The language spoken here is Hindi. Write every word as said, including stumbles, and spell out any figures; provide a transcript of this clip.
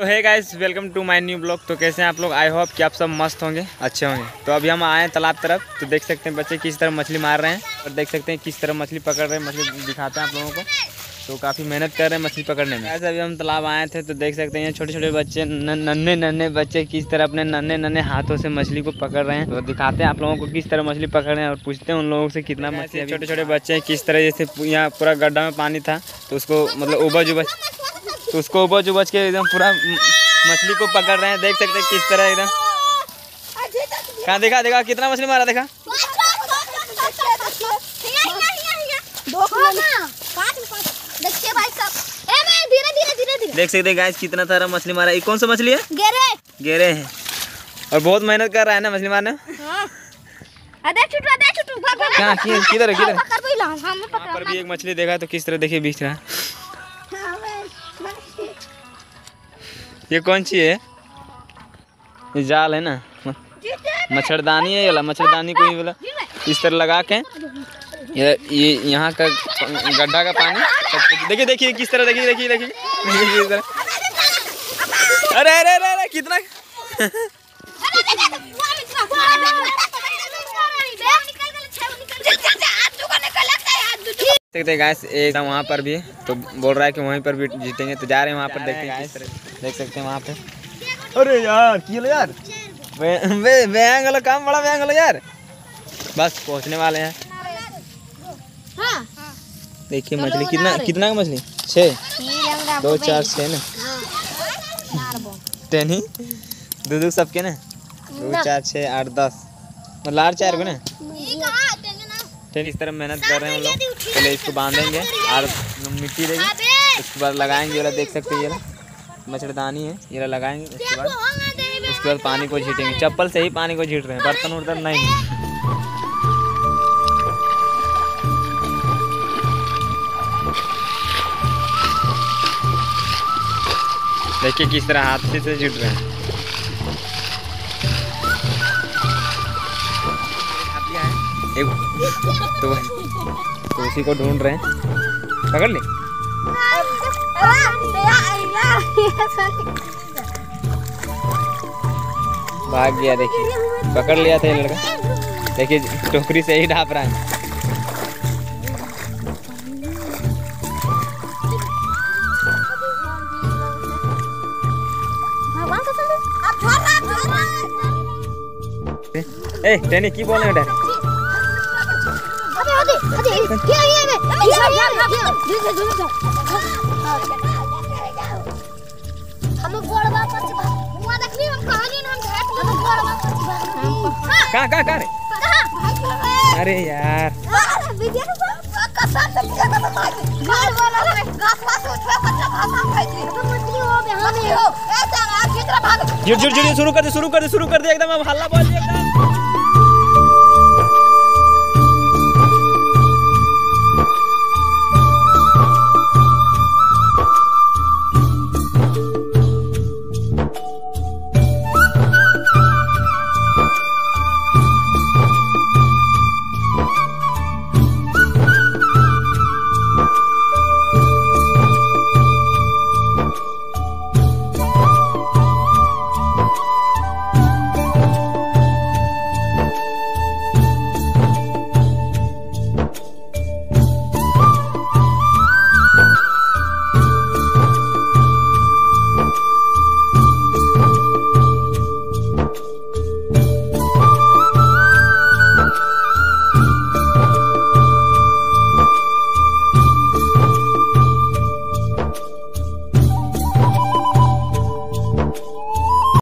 तो hey guys, welcome to my new blog. तो कैसे हैं आप लोग? आई होप कि आप सब मस्त होंगे, अच्छे होंगे। तो अभी हम आए हैं तालाब तरफ। तो देख सकते हैं बच्चे किस तरह मछली मार रहे हैं और देख सकते हैं किस तरह मछली पकड़ रहे हैं। मछली दिखाते हैं आप लोगों को। तो काफ़ी मेहनत कर रहे हैं मछली पकड़ने में। गाइस अभी हम तालाब आए थे तो देख सकते हैं छोटे छोटे बच्चे, नन्हे नन्हे बच्चे किस तरह अपने नन्हे नन्हे हाथों से मछली को पकड़ रहे हैं। तो दिखाते हैं आप लोगों को किस तरह मछली पकड़ रहे हैं और पूछते हैं उन लोगों से कितना मछली। छोटे छोटे बच्चे किस तरह, जैसे यहाँ पूरा गड्ढा में पानी था तो उसको मतलब उबज उबज तो उसको उपज उपज के एकदम पूरा मछली को पकड़ रहे हैं। देख सकते हैं किस तरह एकदम। कहाँ देखा देखा कितना मछली मारा, देखा देख सकते गाइस कितना सारा मछली मारा। ये कौन सा मछली है? गेरे गेरे है। और बहुत मेहनत कर रहा है ना मछली मारने। किधर किधर पर भी एक मछली देखा तो किस तरह देखिए बीच रहा। ये कौन सी है? ये जाल है ना, मच्छरदानी है। ये वाला मच्छरदानी को ये वाला इस तरह लगा के ये ये यहाँ का गड्ढा का पानी देखिए देखिए किस तरह देखिए देखिए देखिए तरह। अरे अरे अरे कितना देखते हैं गाइस। एक वहाँ पर भी तो बोल रहा है कि वहीं पर भी जीतेंगे। तो जा रहे हैं वहाँ पर, देखते हैं किस तरह। देख सकते हैं वहाँ पे। अरे यार किलो यार व्यांग वाला काम, बड़ा व्यांग वाला यार। बस पहुँचने वाले हैं। देखिए मछली कितना कितना का मछली, छः दो चार छः ना, टेन ही दो दो सबके ना, दो चार छः आठ दस मतलब आठ चार को ना। इस तरह मेहनत कर रहे हैं लोग। पहले इसको बांधेंगे और मिट्टी देंगे, उसके बाद लगाएंगे ये वाला। देख सकते हैं ये वाला मच्छरदानी है, ये वाला लगाएंगे। उसके बाद उसके बाद पानी को झीटेंगे, चप्पल से ही पानी को झीट रहे हैं, बर्तन वर्तन नहीं। देखिए किस तरह हाथ से झीट रहे हैं। तो, तो उसी को ढूंढ रहे हैं, पकड़ ले। भाग गया, देखिए पकड़ लिया था ये लड़का। देखिए टोकरी से ही ढाप रहा है। ए टेनी की बोल रहे हैं कहाँ? अरे यार शुरू कर दे शुरू कर दे शुरू कर दे एकदम। अब हल्ला बोल दिया एकदम।